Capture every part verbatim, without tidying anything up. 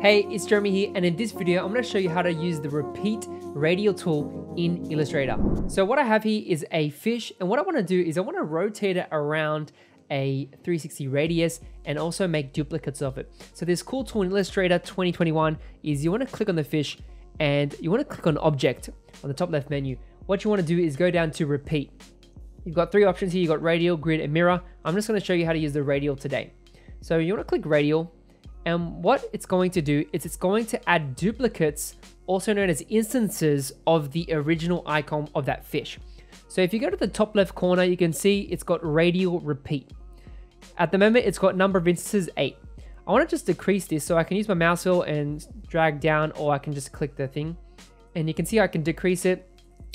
Hey, it's Jeremy here, and in this video, I'm gonna show you how to use the repeat radial tool in Illustrator. So what I have here is a fish, and what I wanna do is I wanna rotate it around a three sixty radius and also make duplicates of it. So this cool tool in Illustrator twenty twenty-one is you wanna click on the fish and you wanna click on object on the top left menu. What you wanna do is go down to repeat. You've got three options here. You've got radial, grid, and mirror. I'm just gonna show you how to use the radial today. So you wanna click radial, and what it's going to do is it's going to add duplicates, also known as instances, of the original icon of that fish. So if you go to the top left corner, you can see it's got radial repeat. At the moment, it's got number of instances eight. I want to just decrease this so I can use my mouse wheel and drag down, or I can just click the thing. And you can see I can decrease it.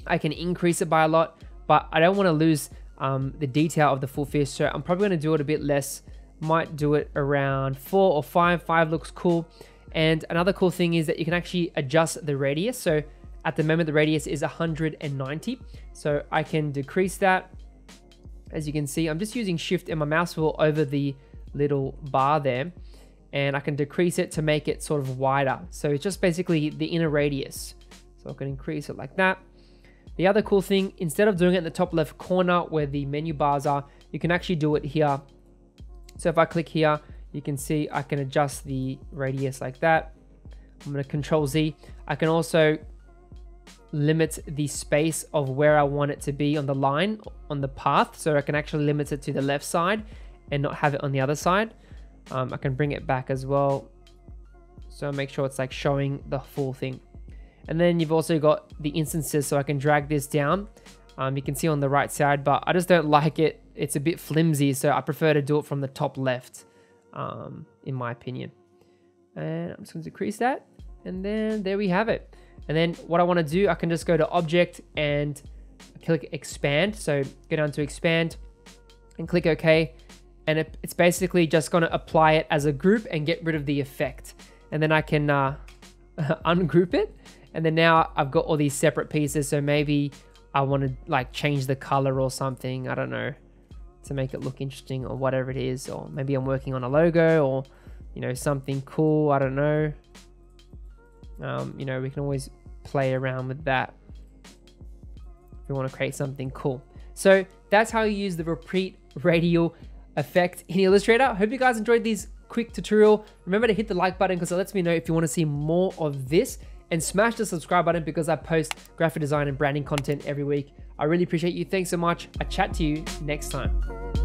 I can increase it by a lot, but I don't want to lose um, the detail of the full fish. So I'm probably going to do it a bit less. Might do it around four or five. Five looks cool. And another cool thing is that you can actually adjust the radius. So at the moment, the radius is one hundred ninety. So I can decrease that. As you can see, I'm just using shift and my mouse wheel over the little bar there. And I can decrease it to make it sort of wider. So it's just basically the inner radius. So I can increase it like that. The other cool thing, instead of doing it in the top left corner where the menu bars are, you can actually do it here. So if I click here, you can see I can adjust the radius like that. I'm going to control Z. I can also limit the space of where I want it to be on the line, on the path. So I can actually limit it to the left side and not have it on the other side. Um, I can bring it back as well. So make sure it's like showing the full thing. And then you've also got the instances. So I can drag this down. Um, you can see on the right side, but I just don't like it. It's a bit flimsy, so I prefer to do it from the top left, um, in my opinion. And I'm just gonna decrease that. And then there we have it. And then what I wanna do, I can just go to object and click expand. So go down to expand and click okay. And it, it's basically just gonna apply it as a group and get rid of the effect. And then I can uh, ungroup it. And then now I've got all these separate pieces. So maybe I wanna like change the color or something, I don't know, to make it look interesting or whatever it is. Or maybe I'm working on a logo or, you know, something cool, I don't know. Um, you know, we can always play around with that if we want to create something cool. So that's how you use the repeat radial effect in Illustrator. Hope you guys enjoyed this quick tutorial. Remember to hit the like button because it lets me know if you want to see more of this, and smash the subscribe button because I post graphic design and branding content every week. I really appreciate you. Thanks so much. I'll chat to you next time.